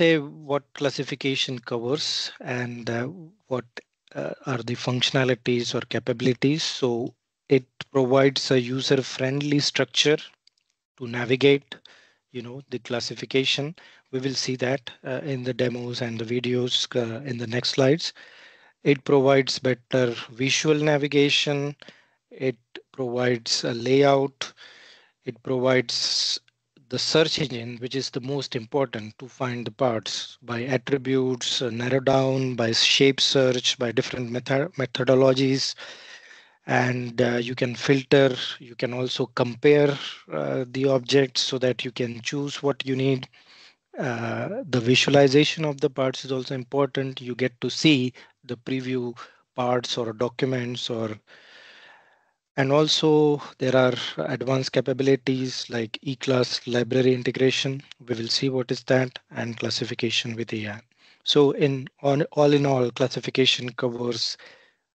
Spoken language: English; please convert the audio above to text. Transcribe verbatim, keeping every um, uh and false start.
say what classification covers and uh, what uh, are the functionalities or capabilities. So it provides a user-friendly structure to navigate, you know, the classification. We will see that uh, in the demos and the videos uh, in the next slides. It provides better visual navigation. It provides a layout. It provides the search engine, which is the most important to find the parts by attributes, uh, narrow down, by shape search, by different method methodologies. And uh, you can filter, you can also compare uh, the objects so that you can choose what you need. Uh, the visualization of the parts is also important. You get to see the preview parts or documents or and also there are advanced capabilities like E class library integration. We will see what is that and classification with A I. So in on all in all, classification covers